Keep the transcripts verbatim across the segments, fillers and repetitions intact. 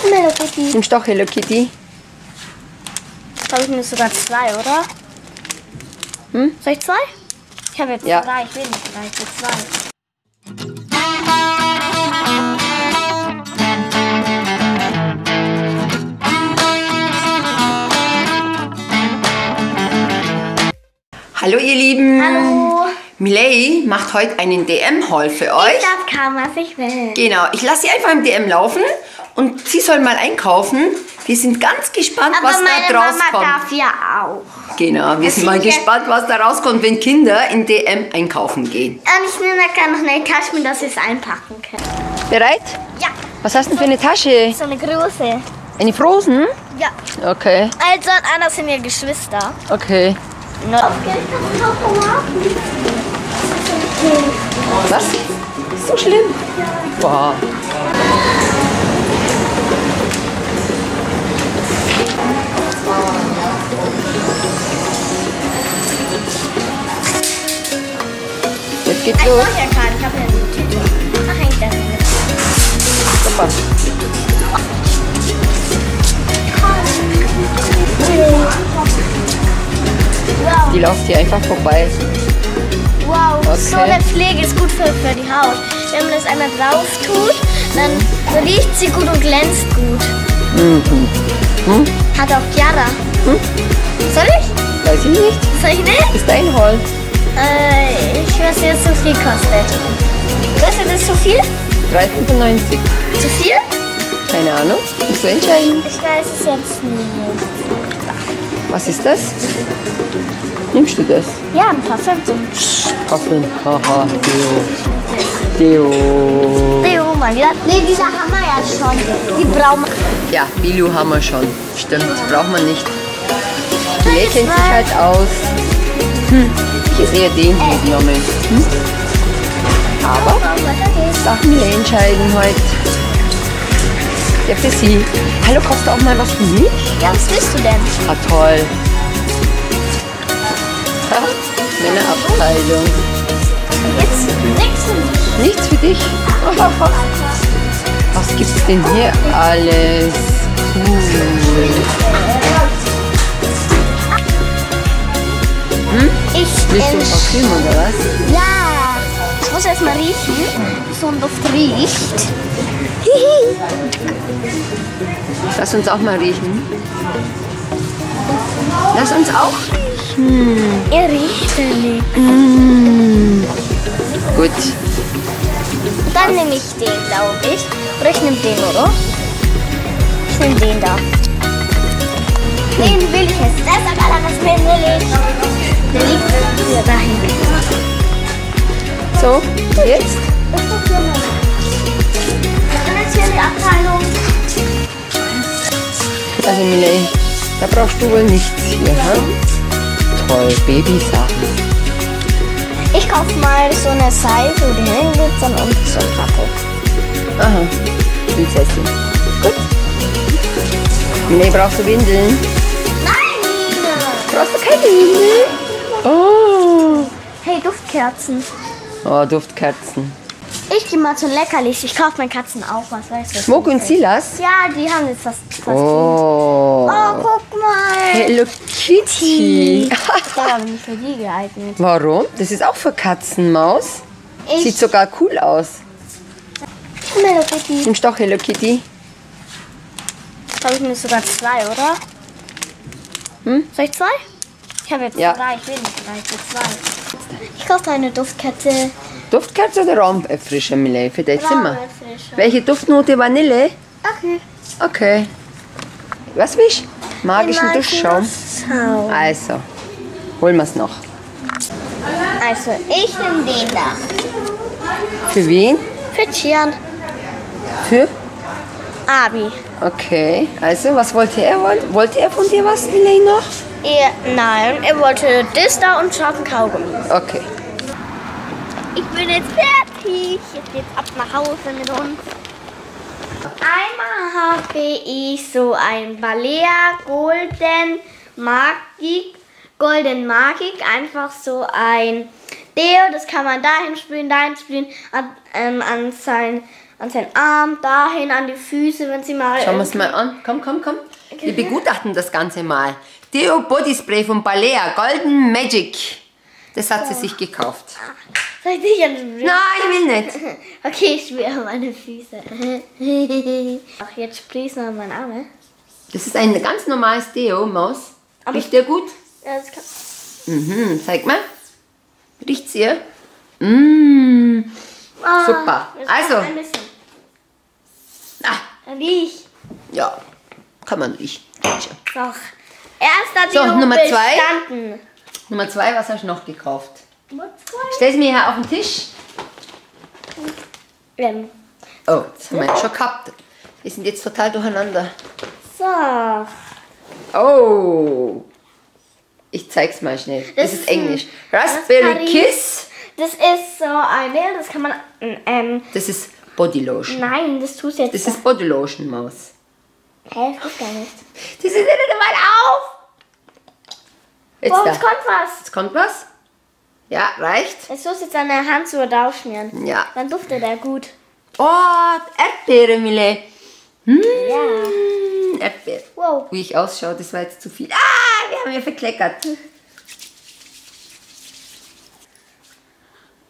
schon Hello Kitty. Nimmst du auch Hello Kitty? Ich glaube, ich nehme sogar zwei, oder? Hm? Soll ich zwei? Ich habe jetzt ja. drei, ich will nicht drei, ich will zwei. Hallo ihr Lieben! Hallo! Miley macht heute einen D M-Haul für euch. Ich darf kaum, was ich will. Genau, ich lasse sie einfach im D M laufen und sie soll mal einkaufen. Wir sind ganz gespannt, aber was da rauskommt. Aber meine Mama darf ja auch. Genau, wir das sind mal gespannt, was da rauskommt, wenn Kinder in D M einkaufen gehen. Und ich nehme da noch eine Tasche mit, dass ich es einpacken kann. Bereit? Ja. Was hast du denn für eine Tasche? So eine große. Eine Frozen? Ja. Okay. Also und Anna sind ja Geschwister. Okay. No. Was? So schlimm? Boah. Jetzt geht's los. Ich hab ja eine Tüte. Da hängt das nicht. Super. Die läuft hier einfach vorbei. Wow, okay. So eine Pflege ist gut für, für die Haut. Wenn man das einmal drauf tut, dann riecht sie gut und glänzt gut. Mhm. Hm? Hat auch Chiara. Hm? Soll ich? Weiß ich nicht. Soll ich nicht? Ist dein Haul. Äh, ich weiß nicht, so viel kostet. Kostet das so viel? dreizehn neunzig. Zu viel? Keine Ahnung. Musst du entscheiden. Ich weiß es jetzt nicht. Was ist das? Nimmst du das? Ja, ein Parfüm. Parfüm, haha, Deo. Deo. Deo, mein Gott. Nee, diese haben wir ja schon. Die brauchen wir. Ja, Bilu haben wir schon. Stimmt, das braucht man nicht. Die kennt sich halt aus. Hm, ich hätte eher den hier genommen. Hm? Aber, darf mir entscheiden heute. Ja, für sie. Hallo, kaufst du auch mal was für mich? Ja, was willst du denn? Ah, toll. Ha, meine Abteilung. Jetzt nichts für mich. Nichts für dich? Was gibt's denn hier alles? Cool. Hm? Ich willst du Parfüm oder was? Ja. Ich muss erst mal riechen. So ein Duft riecht. Lass uns auch mal riechen. Lass uns auch riechen. Ihr riecht ja nicht. Mm. Gut. Dann nehme ich den, glaube ich. Oder ich nehme den, oder? Ich nehme den da. Den will ich jetzt. Das ist aber das mir nicht. Der liegt wieder dahin. So, jetzt? Abteilung. Also Miley, da brauchst du wohl nichts hier, ja. Hm? Toll, Babysachen. Ich kaufe mal so eine Seife, wo die hingeht, und so ein Kaffee. Aha, Prinzessin. Gut. Miley, brauchst du Windeln? Nein! Brauchst du keine Windeln? Oh! Hey, Duftkerzen. Oh, Duftkerzen. Ich gehe mal zu Leckerlis. Ich kaufe meinen Katzen auch was. Weißt du, Schmuck und Silas? Ja, die haben jetzt was. was oh. oh, guck mal. Hello Kitty. Das war nicht für die geeignet. Warum? Das ist auch für Katzenmaus. Ich Sieht sogar cool aus. Ich nehme Hello Kitty. Nimmst du auch Hello Kitty? Ich glaube, ich nehme sogar zwei, oder? Hm? Soll ich zwei? Ich habe jetzt ja. drei. Ich will nicht drei. Ich will zwei. Ich kaufe eine Duftkerze. Duftkerze oder Raumerfrischer, Miley, für dein Zimmer? Welche Duftnote? Vanille? Okay. Okay. Was willst du? Magischen Duschschaum? Also, holen wir es noch. Also, ich nehme den da. Für wen? Für Gian. Für? Abi. Okay, also, was wollte er? Wollte er von dir was, Miley, noch? Er, nein, er wollte das da und scharfen Kaugummi. Okay. Ich bin jetzt fertig. Jetzt geht's ab nach Hause mit uns. Einmal habe ich so ein Balea Golden Magic, Golden Magic, einfach so ein Deo. Das kann man dahin sprühen, dahin sprühen, an, ähm, an sein an seinen Arm, dahin, an die Füße, wenn sie mal... Schauen wir es mal an. Komm, komm, komm. Okay. Wir begutachten das Ganze mal. Deo Body Spray von Balea, Golden Magic. Das hat sie oh. sich gekauft. Soll ich dich anrühren? Nein, ich will nicht. Okay, ich schmier meine Füße. Ach, jetzt sprießen an meine Arme. Das ist ein ganz normales Deo, Maus. Riecht der gut? Ja, das kann... Mhm, zeig mal. Riecht's ihr? Mmh. Oh, super. Also. Ein bisschen. Ah. Riech. Ja, kann man riechen. Doch. Erster Deo. So, Nummer zwei. Bestanden. Nummer zwei, was hast du noch gekauft? Stell es mir hier auf den Tisch. Ähm. Oh, das haben wir jetzt schon gehabt. Wir sind jetzt total durcheinander. So. Oh. Ich zeig's mal schnell. Das, das ist Englisch. Raspberry Kiss. Das ist so eine, das kann man... Ähm, das ist Bodylotion. Nein, das tust du jetzt. Das da. ist Bodylotion, Maus. Hä, das geht gar nicht. Die sind nicht mal auf. Jetzt, oh, jetzt kommt was. Jetzt kommt was? Ja, reicht. Jetzt musst du jetzt an der Hand so draufschmieren. Ja. Dann duftet er gut. Oh, Erdbeere, Mille. Hm. Ja. Erdbeere. Wow. Wie ich ausschaue, das war jetzt zu viel. Ah, wir haben ja verkleckert.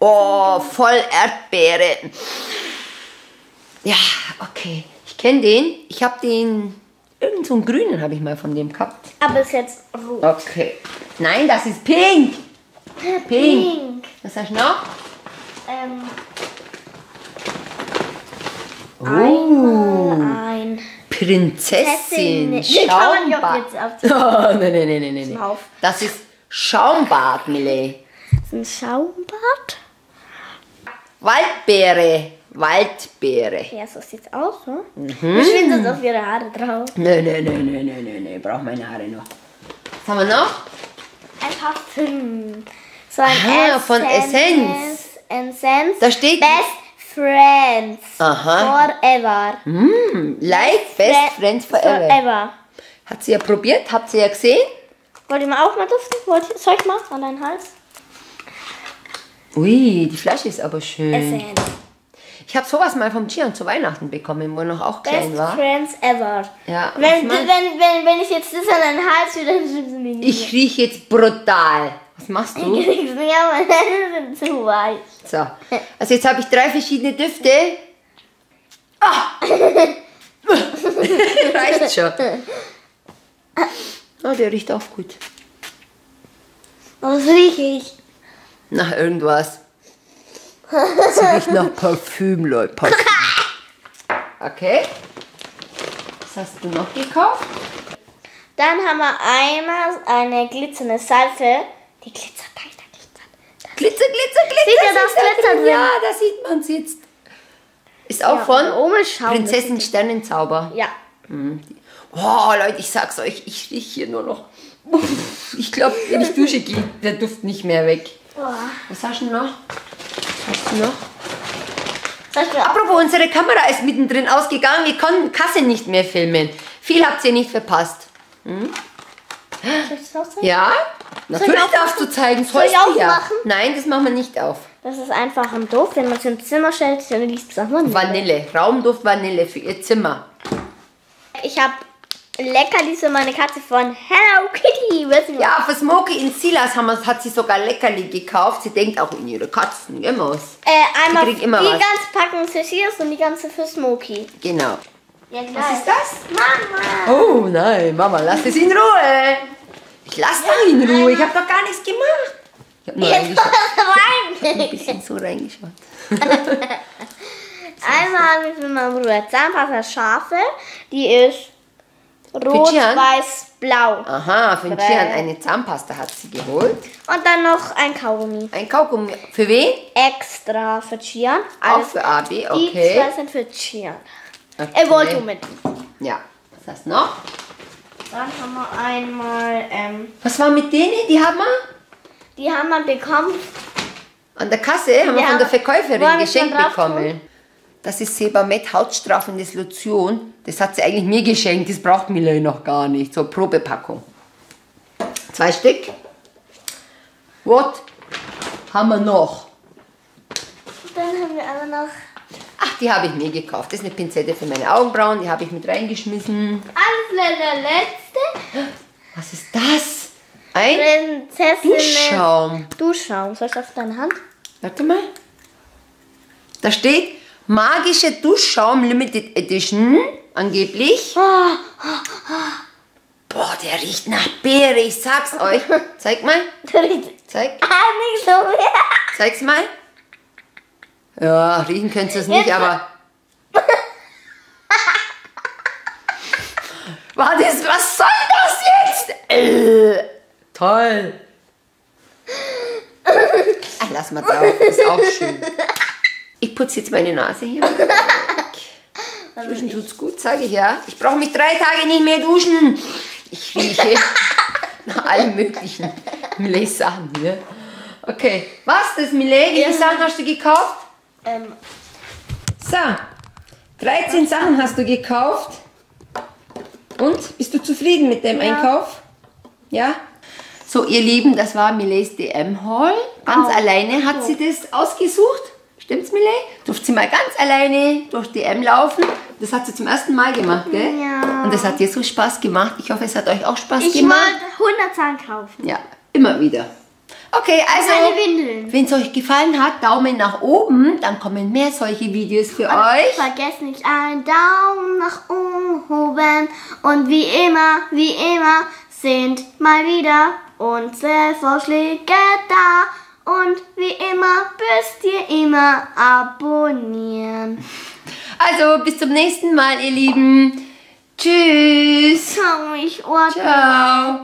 Oh, voll Erdbeere. Ja, okay. Ich kenne den. Ich habe den... Irgend so einen grünen habe ich mal von dem gehabt. Aber ist jetzt rot. Okay. Nein, das ist pink. Pink. Pink. Was hast du noch? Ähm. Oh. Ein. Prinzessin. Schaumbad. Oh, nein, nein, nein, nein, nein. Das ist Schaumbad, Mille. Das ist ein Schaumbad? Waldbeere. Waldbeere. Ja, so sieht's aus, ne? Mhm. Wir schwinden auf ihre Haare drauf. Nö, nö, nö, nö, nö, nö, nö. Ich brauche meine Haare noch. Was haben wir noch? Ein Parfüm. So ein Aha, von Essenz. Essenz. Da steht... Best Friends. Aha. Forever. Mm, like Best Friends Forever. Forever. Hat sie ja probiert? Habt ihr ja gesehen? Wollt ihr mal auch mal duften? Soll ich mal an deinen Hals? Ui, die Flasche ist aber schön. Essenz. Ich habe sowas mal vom Gian zu Weihnachten bekommen, wo er noch auch klein Best war. Friends ever. Ja, wenn, wenn, wenn, wenn ich jetzt das an den Hals wieder schütze, ich rieche jetzt brutal. Was machst du? Ich rieche nicht, aber meine Hände sind zu weich. So, also jetzt habe ich drei verschiedene Düfte. Ah! Reicht schon. Oh, der riecht auch gut. Was rieche ich? Nach irgendwas. Sie riecht nach Parfüm, Leute. Parfüm. Okay. Was hast du noch gekauft? Dann haben wir einmal eine glitzernde Seife. Die glitzert, da glitzert. Glitzer, glitzer, glitzer. Sieht ja das Glitzern? Ja, da sieht man es jetzt. Ist auch ja, von Oma Schaum, Prinzessin Sternenzauber. Ja. Mhm. Oh, Leute, ich sag's euch, ich riech hier nur noch. Ich glaube, wenn ich dusche gehe, der Duft nicht mehr weg. Oh. Was hast du noch? Noch. Apropos, unsere Kamera ist mittendrin ausgegangen. Wir konnten Kasse nicht mehr filmen. Viel habt ihr nicht verpasst. Hm? Ja, natürlich darfst du zeigen. Soll ich aufmachen? Nein, das machen wir nicht auf. Das ist einfach ein Duft, wenn man es ins Zimmer stellt, dann liest es auch mal. Vanille, Raumduft Vanille für ihr Zimmer. Ich habe Leckerlis für meine Katze von Hello Kitty. Wissen ja, für Smokey in Silas haben wir, hat sie sogar Leckerli gekauft. Sie denkt auch in ihre Katzen, gell Maus? Äh, einmal die, immer die was. ganze Packung für Silas und die ganze für Smokey. Genau. Ja, was ist das? Mama! Oh nein, Mama, lass es in Ruhe! Ich lass ja, da in Ruhe, ich habe doch gar nichts gemacht. Ich habe nur reingeschaut. Ich hab ein bisschen so reingeschaut. Einmal haben wir für meine Bruder Zahnpasta Schafe. Die ist... Rot, weiß, blau. Aha, für den Gian eine Zahnpasta hat sie geholt. Und dann noch ein Kaugummi. Ein Kaugummi. Für wen? Extra für Gian. Auch für Abi, okay. Die zwei sind für Gian. Okay. Er wollte mit. Ja, was hast du noch? Dann haben wir einmal... Ähm, was war mit denen? Die haben wir? Die haben wir bekommen. An der Kasse haben wir von der Verkäuferin geschenkt bekommen. Das ist Sebamed hautstraffendes Lotion. Das hat sie eigentlich mir geschenkt. Das braucht Mille noch gar nicht. So Probepackung. Zwei Stück. What haben wir noch? Dann haben wir aber noch Ach, die habe ich mir gekauft. Das ist eine Pinzette für meine Augenbrauen. Die habe ich mit reingeschmissen. Allerletzte. Was ist das? Ein Duschschaum. Duschschaum. Soll ich auf deine Hand? Warte mal. Da steht magische Duschschaum Limited Edition. Angeblich. Oh, oh, oh. Boah, der riecht nach Beere, ich sag's euch. Zeig mal. Zeig. Ah, nicht so mehr. Zeig's mal. Ja, riechen könntest du es nicht, aber... War das, was soll das jetzt? Äh, toll. Ach, lass mal drauf, ist auch schön. Ich putze jetzt meine Nase hier. Duschen tut's gut, sage ich ja. Ich brauche mich drei Tage nicht mehr duschen. Ich rieche nach allen möglichen Millet-Sachen hier. Okay, was das Millet? Wie viele Sachen hast du gekauft? Ähm. So, dreizehn Sachen hast du gekauft. Und, bist du zufrieden mit dem ja. Einkauf? Ja? So, ihr Lieben, das war Millets D M-Haul. Ganz oh. alleine hat sie das ausgesucht. Stimmt's, Millet? Durfte sie mal ganz alleine durch D M laufen. Das hat sie zum ersten Mal gemacht, gell? Ja. Und das hat dir so Spaß gemacht. Ich hoffe, es hat euch auch Spaß ich gemacht. Ich wollte hundert Sachen kaufen. Ja, immer wieder. Okay, also, wenn es euch gefallen hat, Daumen nach oben. Dann kommen mehr solche Videos für und euch. Vergesst nicht, einen Daumen nach oben. Und wie immer, wie immer, sind mal wieder unsere Vorschläge da. Und wie immer müsst ihr immer abonnieren. Also bis zum nächsten Mal, ihr Lieben. Tschüss. Ciao.